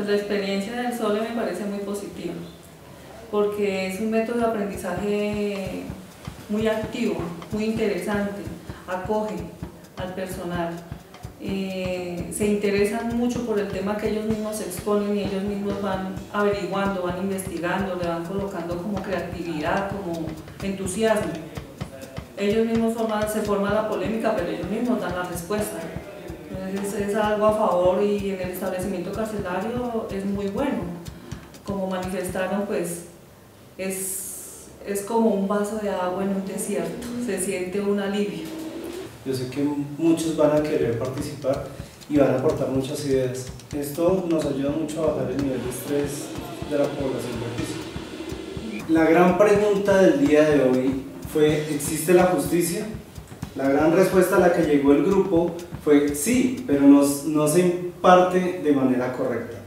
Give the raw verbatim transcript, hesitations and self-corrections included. Pues la experiencia del Sole me parece muy positiva, porque es un método de aprendizaje muy activo, muy interesante, acoge al personal, eh, se interesan mucho por el tema que ellos mismos se exponen y ellos mismos van averiguando, van investigando, le van colocando como creatividad, como entusiasmo. Ellos mismos forman, se forma la polémica, pero ellos mismos dan la respuesta. Entonces es algo a favor, y en el establecimiento carcelario es muy bueno. Como manifestaron, pues es, es como un vaso de agua en un desierto, se siente un alivio. Yo sé que muchos van a querer participar y van a aportar muchas ideas. Esto nos ayuda mucho a bajar el nivel de estrés de la población de PISO. La gran pregunta del día de hoy fue: ¿existe la justicia? La gran respuesta a la que llegó el grupo fue sí, pero no, no se imparte de manera correcta.